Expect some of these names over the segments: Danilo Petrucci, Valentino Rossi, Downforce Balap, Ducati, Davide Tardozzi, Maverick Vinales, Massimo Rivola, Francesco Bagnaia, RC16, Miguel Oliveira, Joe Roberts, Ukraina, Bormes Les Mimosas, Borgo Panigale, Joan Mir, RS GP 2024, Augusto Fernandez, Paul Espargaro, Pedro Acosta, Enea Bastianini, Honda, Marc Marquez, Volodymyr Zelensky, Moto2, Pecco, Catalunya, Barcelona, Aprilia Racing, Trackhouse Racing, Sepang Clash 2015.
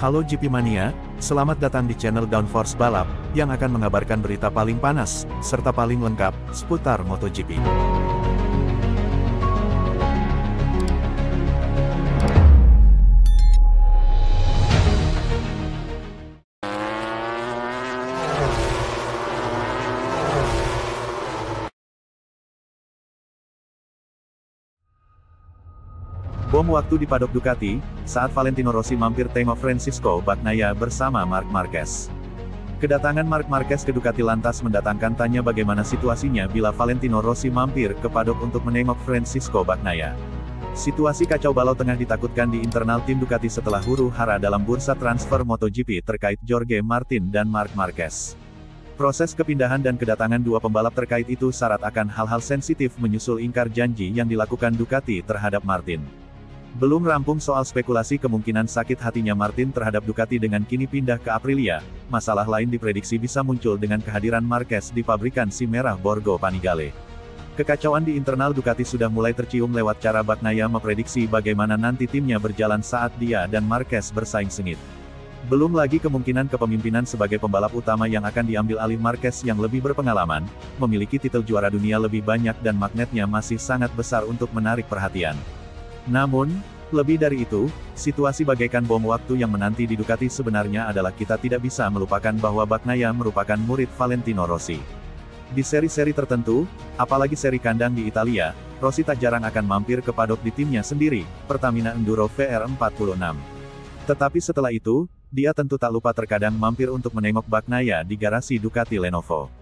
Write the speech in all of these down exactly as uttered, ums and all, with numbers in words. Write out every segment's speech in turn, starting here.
Halo G P Mania, selamat datang di channel Downforce Balap, yang akan mengabarkan berita paling panas, serta paling lengkap, seputar MotoGP. Bom waktu di padok Ducati, saat Valentino Rossi mampir tengok Francesco Bagnaia bersama Marc Marquez. Kedatangan Marc Marquez ke Ducati lantas mendatangkan tanya bagaimana situasinya bila Valentino Rossi mampir ke padok untuk menengok Francesco Bagnaia. Situasi kacau balau tengah ditakutkan di internal tim Ducati setelah huru-hara dalam bursa transfer MotoGP terkait Jorge Martin dan Marc Marquez. Proses kepindahan dan kedatangan dua pembalap terkait itu syarat akan hal-hal sensitif menyusul ingkar janji yang dilakukan Ducati terhadap Martin. Belum rampung soal spekulasi kemungkinan sakit hatinya Martin terhadap Ducati dengan kini pindah ke Aprilia, masalah lain diprediksi bisa muncul dengan kehadiran Marquez di pabrikan si merah Borgo Panigale. Kekacauan di internal Ducati sudah mulai tercium lewat cara Bagnaia memprediksi bagaimana nanti timnya berjalan saat dia dan Marquez bersaing sengit. Belum lagi kemungkinan kepemimpinan sebagai pembalap utama yang akan diambil alih Marquez yang lebih berpengalaman, memiliki titel juara dunia lebih banyak dan magnetnya masih sangat besar untuk menarik perhatian. Namun, lebih dari itu, situasi bagaikan bom waktu yang menanti di Ducati sebenarnya adalah kita tidak bisa melupakan bahwa Bagnaia merupakan murid Valentino Rossi. Di seri-seri tertentu, apalagi seri kandang di Italia, Rossi tak jarang akan mampir ke padok di timnya sendiri, Pertamina Enduro V R empat puluh enam. Tetapi setelah itu, dia tentu tak lupa terkadang mampir untuk menengok Bagnaia di garasi Ducati Lenovo.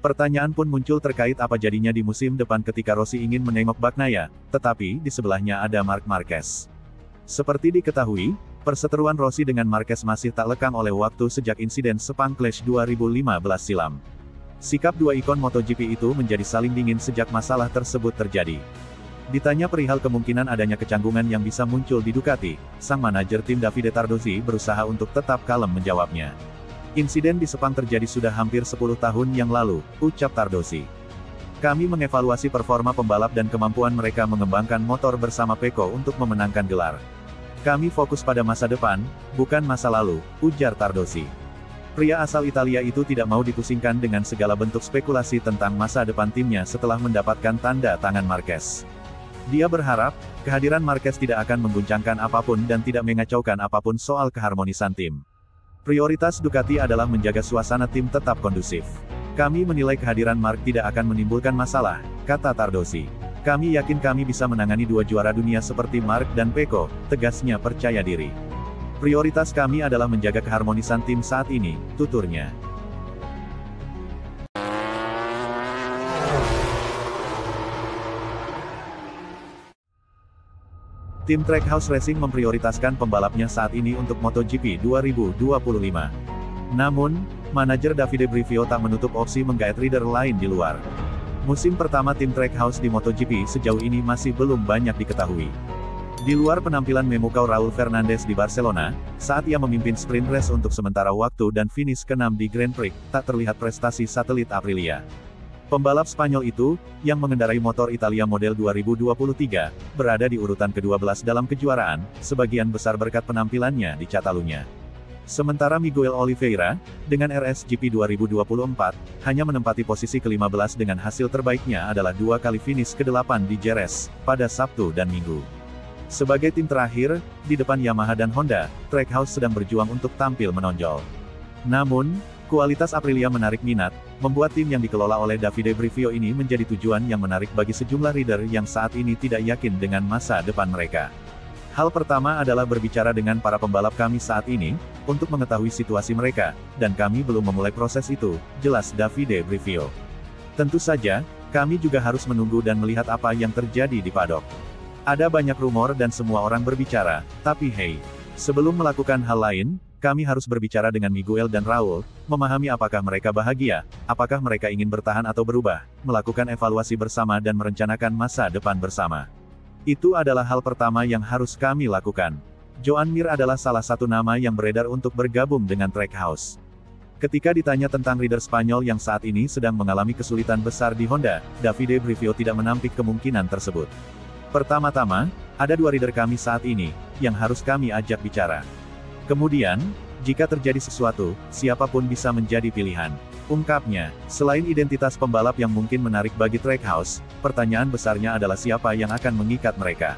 Pertanyaan pun muncul terkait apa jadinya di musim depan ketika Rossi ingin menengok Bagnaia, tetapi di sebelahnya ada Marc Marquez. Seperti diketahui, perseteruan Rossi dengan Marquez masih tak lekang oleh waktu sejak insiden Sepang Clash dua ribu lima belas silam. Sikap dua ikon MotoGP itu menjadi saling dingin sejak masalah tersebut terjadi. Ditanya perihal kemungkinan adanya kecanggungan yang bisa muncul di Ducati, sang manajer tim Davide Tardozzi berusaha untuk tetap kalem menjawabnya. Insiden di Sepang terjadi sudah hampir sepuluh tahun yang lalu, ucap Tardozzi. Kami mengevaluasi performa pembalap dan kemampuan mereka mengembangkan motor bersama Pecco untuk memenangkan gelar. Kami fokus pada masa depan, bukan masa lalu, ujar Tardozzi. Pria asal Italia itu tidak mau dipusingkan dengan segala bentuk spekulasi tentang masa depan timnya setelah mendapatkan tanda tangan Marquez. Dia berharap, kehadiran Marquez tidak akan mengguncangkan apapun dan tidak mengacaukan apapun soal keharmonisan tim. Prioritas Ducati adalah menjaga suasana tim tetap kondusif. Kami menilai kehadiran Marc tidak akan menimbulkan masalah, kata Tardozzi. Kami yakin kami bisa menangani dua juara dunia seperti Marc dan Pecco, tegasnya percaya diri. Prioritas kami adalah menjaga keharmonisan tim saat ini, tuturnya. Tim Trackhouse Racing memprioritaskan pembalapnya saat ini untuk MotoGP dua ribu dua puluh lima. Namun, manajer Davide Brivio tak menutup opsi menggait rider lain di luar. Musim pertama tim Trackhouse di MotoGP sejauh ini masih belum banyak diketahui. Di luar penampilan memukau Raul Fernandez di Barcelona, saat ia memimpin sprint race untuk sementara waktu dan finish keenam di Grand Prix, tak terlihat prestasi satelit Aprilia. Pembalap Spanyol itu, yang mengendarai motor Italia model dua ribu dua puluh tiga, berada di urutan kedua belas dalam kejuaraan, sebagian besar berkat penampilannya di Catalunya. Sementara Miguel Oliveira, dengan R S G P dua ribu dua puluh empat, hanya menempati posisi kelima belas dengan hasil terbaiknya adalah dua kali finish kedelapan di Jerez, pada Sabtu dan Minggu. Sebagai tim terakhir, di depan Yamaha dan Honda, Trackhouse sedang berjuang untuk tampil menonjol. Namun, kualitas Aprilia menarik minat, membuat tim yang dikelola oleh Davide Brivio ini menjadi tujuan yang menarik bagi sejumlah rider yang saat ini tidak yakin dengan masa depan mereka. Hal pertama adalah berbicara dengan para pembalap kami saat ini, untuk mengetahui situasi mereka, dan kami belum memulai proses itu, jelas Davide Brivio. Tentu saja, kami juga harus menunggu dan melihat apa yang terjadi di padok. Ada banyak rumor dan semua orang berbicara, tapi hey, sebelum melakukan hal lain, kami harus berbicara dengan Miguel dan Raul, memahami apakah mereka bahagia, apakah mereka ingin bertahan atau berubah, melakukan evaluasi bersama dan merencanakan masa depan bersama. Itu adalah hal pertama yang harus kami lakukan. Joan Mir adalah salah satu nama yang beredar untuk bergabung dengan Trackhouse. Ketika ditanya tentang rider Spanyol yang saat ini sedang mengalami kesulitan besar di Honda, Davide Brivio tidak menampik kemungkinan tersebut. Pertama-tama, ada dua rider kami saat ini, yang harus kami ajak bicara. Kemudian, jika terjadi sesuatu, siapapun bisa menjadi pilihan. Ungkapnya, selain identitas pembalap yang mungkin menarik bagi Trackhouse, pertanyaan besarnya adalah siapa yang akan mengikat mereka.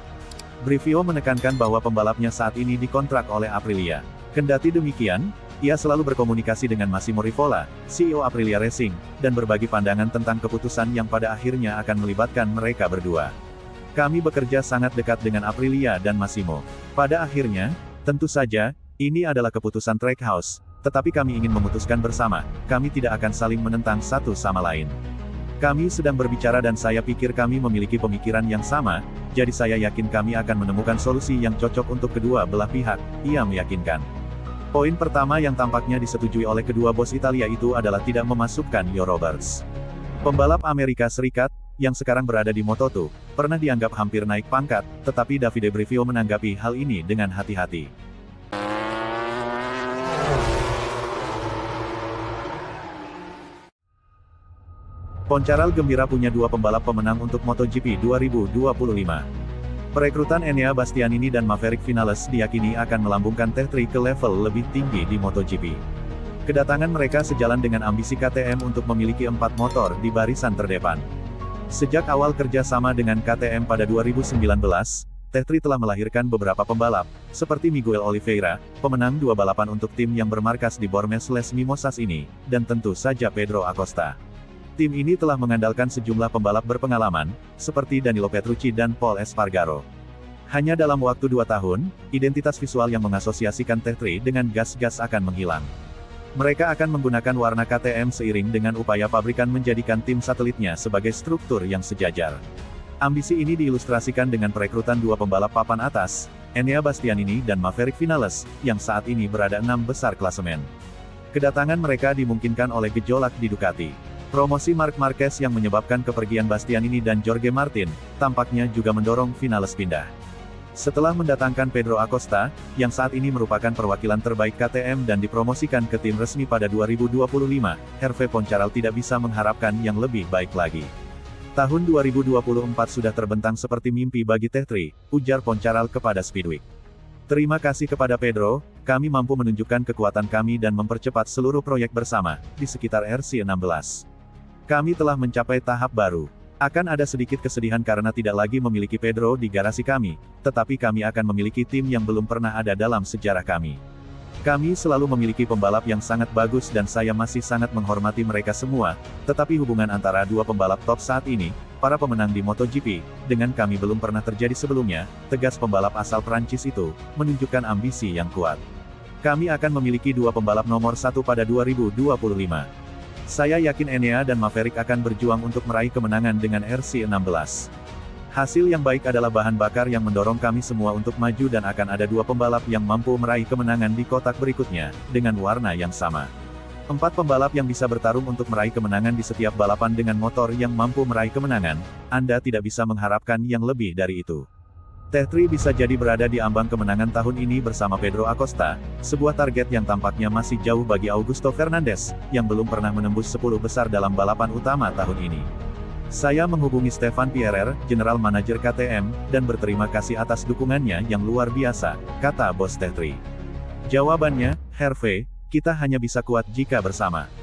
Brivio menekankan bahwa pembalapnya saat ini dikontrak oleh Aprilia. Kendati demikian, ia selalu berkomunikasi dengan Massimo Rivola, C E O Aprilia Racing, dan berbagi pandangan tentang keputusan yang pada akhirnya akan melibatkan mereka berdua. Kami bekerja sangat dekat dengan Aprilia dan Massimo. Pada akhirnya, tentu saja, ini adalah keputusan Trackhouse, tetapi kami ingin memutuskan bersama, kami tidak akan saling menentang satu sama lain. Kami sedang berbicara dan saya pikir kami memiliki pemikiran yang sama, jadi saya yakin kami akan menemukan solusi yang cocok untuk kedua belah pihak, ia meyakinkan. Poin pertama yang tampaknya disetujui oleh kedua bos Italia itu adalah tidak memasukkan Joe Roberts. Pembalap Amerika Serikat, yang sekarang berada di Moto two, pernah dianggap hampir naik pangkat, tetapi Davide Brivio menanggapi hal ini dengan hati-hati. Poncharal gembira punya dua pembalap pemenang untuk MotoGP dua ribu dua puluh lima. Perekrutan Enea Bastianini dan Maverick Vinales diyakini akan melambungkan Tech three ke level lebih tinggi di MotoGP. Kedatangan mereka sejalan dengan ambisi K T M untuk memiliki empat motor di barisan terdepan. Sejak awal kerjasama dengan K T M pada dua ribu sembilan belas, Tech three telah melahirkan beberapa pembalap, seperti Miguel Oliveira, pemenang dua balapan untuk tim yang bermarkas di Bormes Les Mimosas ini, dan tentu saja Pedro Acosta. Tim ini telah mengandalkan sejumlah pembalap berpengalaman, seperti Danilo Petrucci dan Paul Espargaro. Hanya dalam waktu dua tahun, identitas visual yang mengasosiasikan Tech three dengan gas-gas akan menghilang. Mereka akan menggunakan warna K T M seiring dengan upaya pabrikan menjadikan tim satelitnya sebagai struktur yang sejajar. Ambisi ini diilustrasikan dengan perekrutan dua pembalap papan atas, Enea Bastianini dan Maverick Vinales, yang saat ini berada enam besar klasemen. Kedatangan mereka dimungkinkan oleh gejolak di Ducati. Promosi Marc Marquez yang menyebabkan kepergian Bastianini dan Jorge Martin, tampaknya juga mendorong Vinales pindah. Setelah mendatangkan Pedro Acosta, yang saat ini merupakan perwakilan terbaik K T M dan dipromosikan ke tim resmi pada dua ribu dua puluh lima, Hervé Poncharal tidak bisa mengharapkan yang lebih baik lagi. Tahun dua ribu dua puluh empat sudah terbentang seperti mimpi bagi Tech three, ujar Poncharal kepada Speedweek. Terima kasih kepada Pedro, kami mampu menunjukkan kekuatan kami dan mempercepat seluruh proyek bersama, di sekitar R C enam belas. Kami telah mencapai tahap baru. Akan ada sedikit kesedihan karena tidak lagi memiliki Pedro di garasi kami, tetapi kami akan memiliki tim yang belum pernah ada dalam sejarah kami. Kami selalu memiliki pembalap yang sangat bagus dan saya masih sangat menghormati mereka semua, tetapi hubungan antara dua pembalap top saat ini, para pemenang di MotoGP, dengan kami belum pernah terjadi sebelumnya, tegas pembalap asal Prancis itu, menunjukkan ambisi yang kuat. Kami akan memiliki dua pembalap nomor satu pada dua ribu dua puluh lima. Saya yakin Enea dan Maverick akan berjuang untuk meraih kemenangan dengan R C enam belas. Hasil yang baik adalah bahan bakar yang mendorong kami semua untuk maju dan akan ada dua pembalap yang mampu meraih kemenangan di kotak berikutnya, dengan warna yang sama. Empat pembalap yang bisa bertarung untuk meraih kemenangan di setiap balapan dengan motor yang mampu meraih kemenangan, Anda tidak bisa mengharapkan yang lebih dari itu. Tech three bisa jadi berada di ambang kemenangan tahun ini bersama Pedro Acosta, sebuah target yang tampaknya masih jauh bagi Augusto Fernandez, yang belum pernah menembus sepuluh besar dalam balapan utama tahun ini. Saya menghubungi Stefan Pierer, General Manager K T M, dan berterima kasih atas dukungannya yang luar biasa, kata bos Tech three. Jawabannya, Hervé, kita hanya bisa kuat jika bersama.